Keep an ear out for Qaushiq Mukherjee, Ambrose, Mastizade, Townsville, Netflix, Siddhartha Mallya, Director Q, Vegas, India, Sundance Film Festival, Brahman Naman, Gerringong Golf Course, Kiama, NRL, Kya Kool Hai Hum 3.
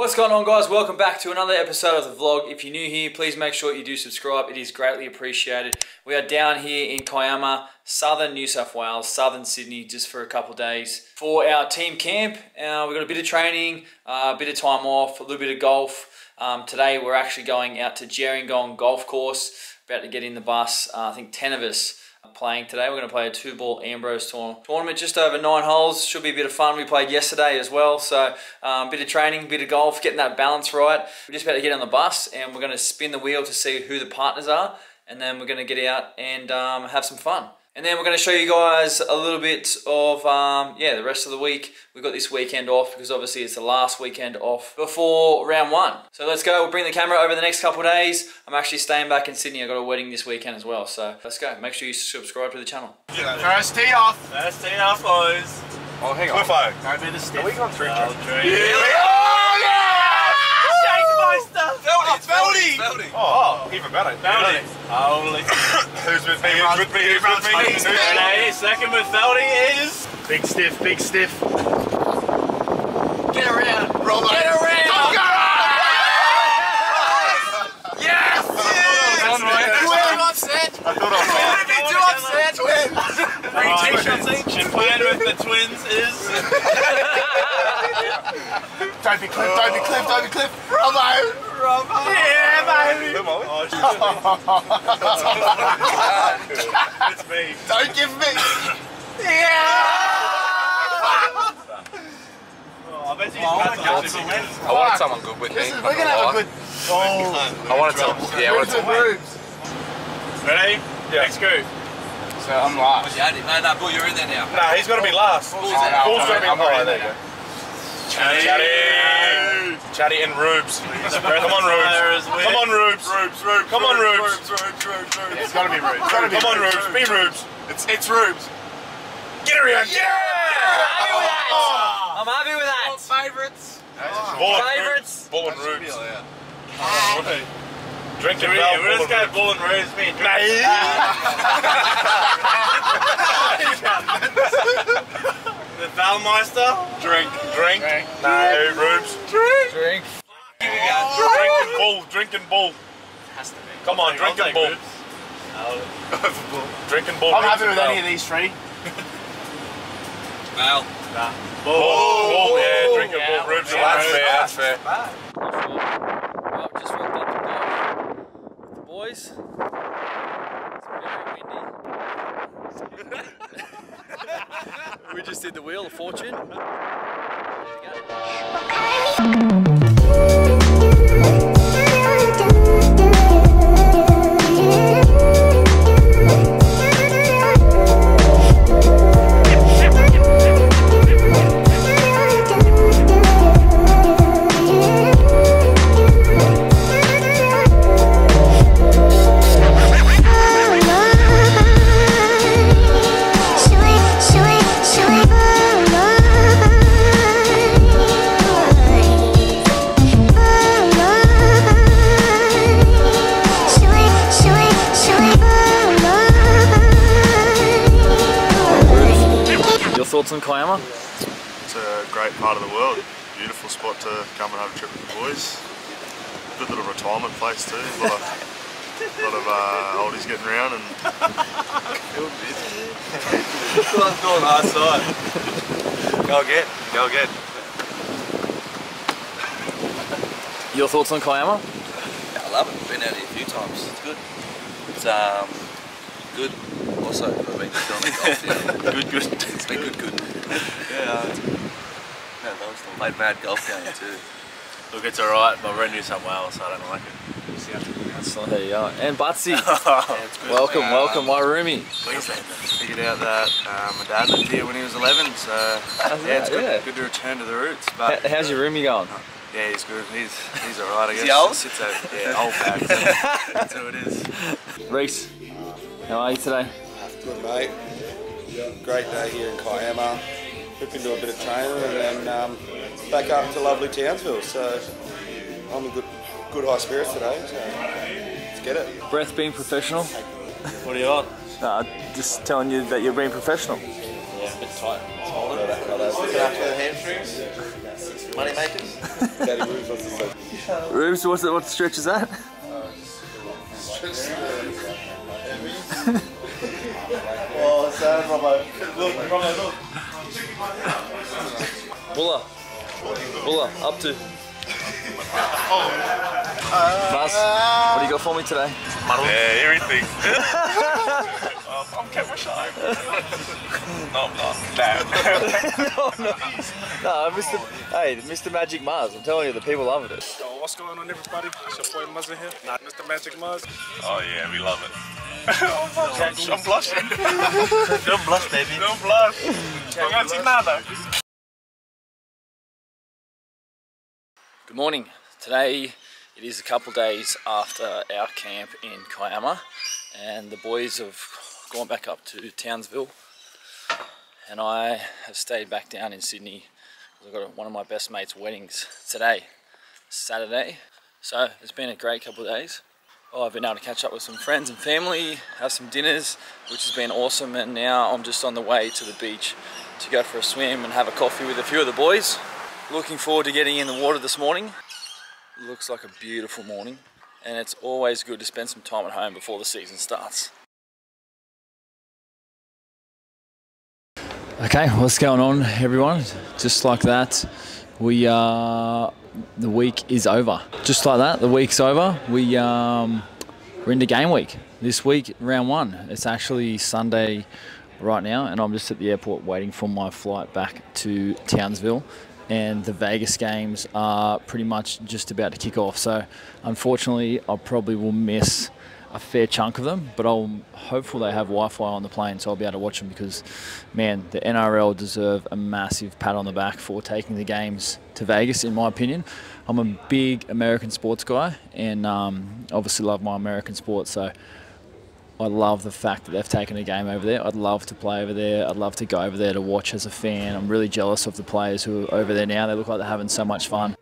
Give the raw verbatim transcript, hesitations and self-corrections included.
What's going on, guys? Welcome back to another episode of the vlog. If you're new here, please make sure you do subscribe. It is greatly appreciated. We are down here in Kiama, southern New South Wales, southern Sydney, just for a couple of days for our team camp. Uh, we've got a bit of training, uh, a bit of time off, a little bit of golf. Um, today we're actually going out to Gerringong Golf Course, about to get in the bus. Uh, I think ten of us are playing today. We're going to play a two-ball Ambrose tour tournament, just over nine holes. Should be a bit of fun. We played yesterday as well, so a um, bit of training, bit of golf, getting that balance right. We're just about to get on the bus and we're going to spin the wheel to see who the partners are, and then we're going to get out and um, have some fun. And then we're going to show you guys a little bit of, um, yeah, the rest of the week. We've got this weekend off because obviously it's the last weekend off before round one. So let's go. We'll bring the camera over the next couple of days. I'm actually staying back in Sydney. I've got a wedding this weekend as well. So let's go. Make sure you subscribe to the channel. First tee off. First tee off, boys. Oh, hang on. Cliffo. Don't be the stiff. Are we going through? Oh, yeah. Oh, yeah. Shake my stuff. Feldy. Feldy. Oh, oh, even better. Feldy. Holy. Who's with me? Who's with me? Who's with me? Who's with me? Second with Feldy is... Big stiff, big stiff. Get around. Roll Get around. Get around. Yes! Yes! Yes! I thought I was going to be too upset. Twins. Three t-shirts each. And playing with the twins is... Don't be Cliff, don't be Cliff, don't be Cliff. Romo. Yeah, baby! Oh, it's me. Don't give me! Yeah! Oh, I bet you oh, God, so I wanted someone good with Kisses, me. We're going to have a good... Oh, I wanted someone... Yeah, I wanted someone... Ready? Yeah. Next group. So I'm last. No, no, Bull, you're in there now. No, nah, he's got to be last. Bull's got to be high. There you go. Chatty! Chatty and Rubes. Come on, Rubes. Come on, Rubes. Come on, Rubes. It's gotta be Rubes. Come on, Rubes. Be Rubes. It's it's Rubes. Get around. Yeah! I'm happy with that. I'm happy with that. Favourites. Favourites. Bull and Rubes. Drink your beer. We're just going to Bull and Rubes. Me. The Valmeister? Drink. Drink. Drink. No, Rubes. Drink. Drink. Here we go. Oh. Drink and Bull. Drink and Bull. Has to be. Come on, drink and Bull. Drink and Bull. I'm happy with any of these three. Val. Nah. Bull. Bull. Yeah, drink and Bull. Rubes. That's fair. That's fair. I've just walked up the golf with the boys. It's very windy. We just did the Wheel of Fortune. There you go. On Kiama? It's a great part of the world. Beautiful spot to come and have a trip with the boys. Good little retirement place too. A lot of, a lot of uh, oldies getting around and feel busy. Hard side. Go get, go get. Your thoughts on Kiama? Yeah, I love it. Been out here a few times. It's good. It's um good. Also, I've been filming golf. Yeah. Good, good. It's been good, good. Yeah. No, that was the played mad golf game too. Look, it's alright, but we're in New South Wales, so I don't like it. There you are. And Butsy. Yeah, welcome, uh, welcome, my roomie. Queensland. Figured out that um, my dad lived here when he was eleven, so How's yeah, that? it's good, yeah. good to return to the roots. But How's your roomie going? Uh, yeah, he's good. He's he's alright, I guess. Is he old? Sits over, yeah, old bag. So that's who it is. Reese, how are you today? Good, mate. Great day here in Kiama. Hooked into a bit of training and then um, back up to lovely Townsville. So I'm in good, good high spirits today. So let's get it. Breath being professional. What are you on? Nah, just telling you that you're being professional. Yeah, a bit tight. It's holding. Looking after the hamstrings. Money makers. Daddy Rubes wants to say. Rubes, what's the, what stretch is that? Uh, stretch the heavy. Oh, it's sad, Robbo. Look, Robbo, look. Buller. Buller, up to. Oh. Uh, Buzz, what do you got for me today? Yeah, everything. um, I'm camera shy. No, I'm not. No, no. No, Mister Hey, Mister Magic Muzz. I'm telling you, the people loved it. Yo, what's going on, everybody? It's your boy Muzz in here. Nah, Mister Magic Muzz. Oh yeah, we love it. I'm, blushing. I'm blushing. Don't blush, baby. Don't blush. I'm gonna see nada. Good morning. Today. It is a couple days after our camp in Kiama, and the boys have gone back up to Townsville, and I have stayed back down in Sydney because I've got one of my best mates' weddings today, Saturday. So it's been a great couple of days. Oh, I've been able to catch up with some friends and family, have some dinners, which has been awesome, and now I'm just on the way to the beach to go for a swim and have a coffee with a few of the boys. Looking forward to getting in the water this morning. Looks like a beautiful morning, and it's always good to spend some time at home before the season starts. Okay, what's going on, everyone? Just like that, we uh, the week is over. Just like that, the week's over. We um, we're into game week this week, round one. It's actually Sunday right now, and I'm just at the airport waiting for my flight back to Townsville. And the Vegas games are pretty much just about to kick off. So unfortunately, I probably will miss a fair chunk of them, but I'm hopeful they have Wi-Fi on the plane, so I'll be able to watch them because, man, the N R L deserve a massive pat on the back for taking the games to Vegas, in my opinion. I'm a big American sports guy, and um, obviously love my American sports, so I love the fact that they've taken a game over there. I'd love to play over there. I'd love to go over there to watch as a fan. I'm really jealous of the players who are over there now. They look like they're having so much fun.